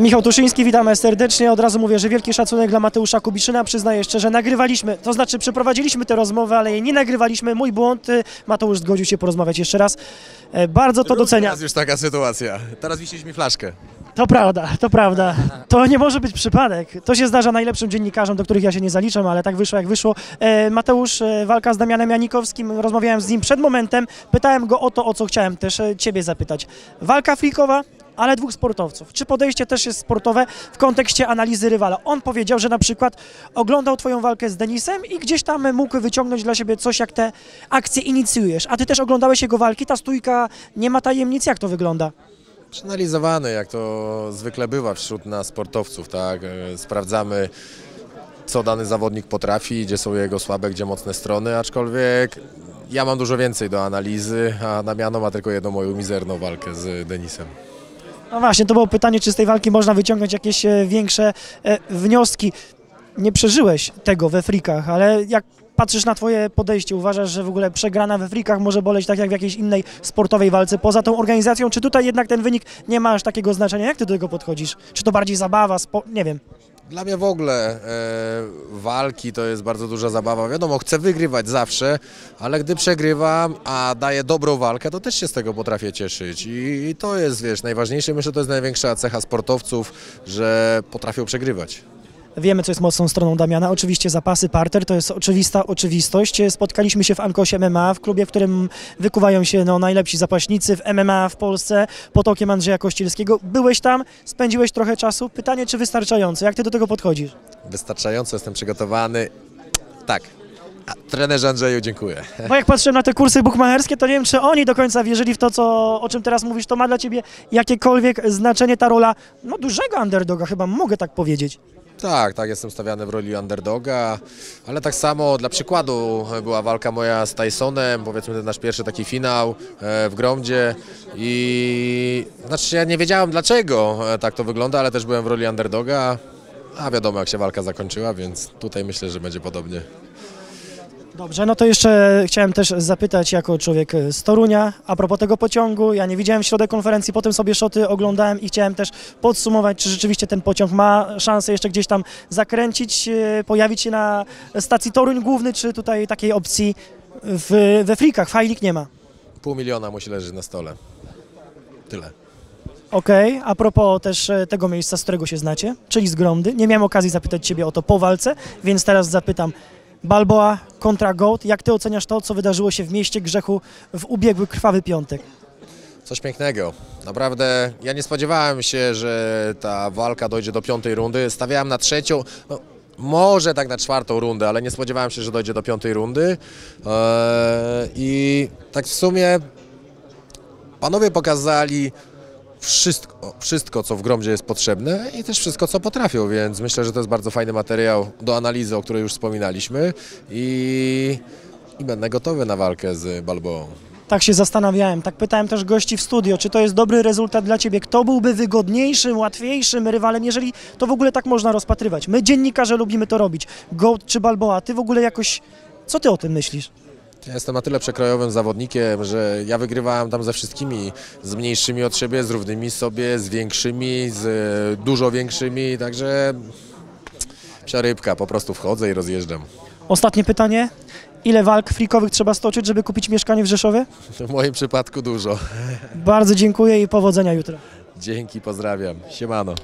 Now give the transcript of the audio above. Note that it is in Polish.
Michał Tuszyński, witamy serdecznie. Od razu mówię, że wielki szacunek dla Mateusza Kubiszyna. Przyznaję szczerze, nagrywaliśmy, to znaczy przeprowadziliśmy tę rozmowę, ale jej nie nagrywaliśmy. Mój błąd. Mateusz zgodził się porozmawiać jeszcze raz. Bardzo to doceniam. Teraz już taka sytuacja. Teraz wisieliśmy flaszkę. To prawda, to prawda. To nie może być przypadek. To się zdarza najlepszym dziennikarzom, do których ja się nie zaliczam, ale tak wyszło, jak wyszło. Mateusz, walka z Damianem Janikowskim, rozmawiałem z nim przed momentem. Pytałem go o to, o co chciałem też ciebie zapytać. Walka freakowa, ale dwóch sportowców. Czy podejście też jest sportowe w kontekście analizy rywala? On powiedział, że na przykład oglądał twoją walkę z Denisem i gdzieś tam mógł wyciągnąć dla siebie coś, jak te akcje inicjujesz. A ty też oglądałeś jego walki, ta stójka nie ma tajemnic, jak to wygląda? Przeanalizowane, jak to zwykle bywa wśród nas sportowców, tak? Sprawdzamy, co dany zawodnik potrafi, gdzie są jego słabe, gdzie mocne strony, aczkolwiek ja mam dużo więcej do analizy, a Damiano ma tylko jedną moją mizerną walkę z Denisem. No właśnie, to było pytanie, czy z tej walki można wyciągnąć jakieś większe wnioski. Nie przeżyłeś tego we frikach, ale jak patrzysz na twoje podejście, uważasz, że w ogóle przegrana we frikach może boleć tak jak w jakiejś innej sportowej walce poza tą organizacją? Czy tutaj jednak ten wynik nie ma aż takiego znaczenia? Jak ty do tego podchodzisz? Czy to bardziej zabawa, nie wiem. Dla mnie w ogóle walki to jest bardzo duża zabawa. Wiadomo, chcę wygrywać zawsze, ale gdy przegrywam, a daję dobrą walkę, to też się z tego potrafię cieszyć. I to jest, wiesz, najważniejsze. Myślę, że to jest największa cecha sportowców, że potrafią przegrywać. Wiemy, co jest mocną stroną Damiana. Oczywiście zapasy, parter, to jest oczywista oczywistość. Spotkaliśmy się w ANKOSie MMA, w klubie, w którym wykuwają się najlepsi zapaśnicy w MMA w Polsce, pod okiem Andrzeja Kościelskiego. Byłeś tam, spędziłeś trochę czasu. Pytanie, czy wystarczająco? Jak ty do tego podchodzisz? Wystarczająco, jestem przygotowany. Tak. A trenerze Andrzeju, dziękuję. Bo jak patrzyłem na te kursy bukmacherskie, to nie wiem, czy oni do końca wierzyli w to, o czym teraz mówisz. To ma dla ciebie jakiekolwiek znaczenie ta rola dużego underdoga, chyba mogę tak powiedzieć. Tak, tak, jestem stawiany w roli underdoga, ale tak samo dla przykładu była walka moja z Tysonem, powiedzmy ten nasz pierwszy taki finał w Gromdzie i znaczy ja nie wiedziałem, dlaczego tak to wygląda, ale też byłem w roli underdoga, a wiadomo, jak się walka zakończyła, więc tutaj myślę, że będzie podobnie. Dobrze, no to jeszcze chciałem też zapytać jako człowiek z Torunia, a propos tego pociągu, ja nie widziałem w środę konferencji, potem sobie szoty oglądałem i chciałem też podsumować, czy rzeczywiście ten pociąg ma szansę jeszcze gdzieś tam zakręcić, pojawić się na stacji Toruń Główny, czy tutaj takiej opcji we frikach, w HIGH LEAGUE nie ma? 500 000 musi leżeć na stole. Tyle. Okej, a propos też tego miejsca, z którego się znacie, czyli z Gromdy, nie miałem okazji zapytać ciebie o to po walce, więc teraz zapytam. Balboa kontra Goat. Jak ty oceniasz to, co wydarzyło się w mieście grzechu w ubiegły krwawy piątek? Coś pięknego. Naprawdę ja nie spodziewałem się, że ta walka dojdzie do 5. rundy. Stawiałem na 3., no, może tak na 4. rundę, ale nie spodziewałem się, że dojdzie do 5. rundy. I tak w sumie panowie pokazali wszystko, co w Gromdzie jest potrzebne i też wszystko, co potrafią, więc myślę, że to jest bardzo fajny materiał do analizy, o której już wspominaliśmy i będę gotowy na walkę z Balboą. Tak się zastanawiałem, tak pytałem też gości w studio, czy to jest dobry rezultat dla ciebie, kto byłby wygodniejszym, łatwiejszym rywalem, jeżeli to w ogóle tak można rozpatrywać. My dziennikarze lubimy to robić, Goat czy Balboa, ty w ogóle jakoś, co ty o tym myślisz? Ja jestem na tyle przekrojowym zawodnikiem, że ja wygrywałem tam ze wszystkimi, z mniejszymi od siebie, z równymi sobie, z większymi, z dużo większymi, także psia rybka, po prostu wchodzę i rozjeżdżam. Ostatnie pytanie, ile walk freakowych trzeba stoczyć, żeby kupić mieszkanie w Rzeszowie? W moim przypadku dużo. Bardzo dziękuję i powodzenia jutro. Dzięki, pozdrawiam, siemano.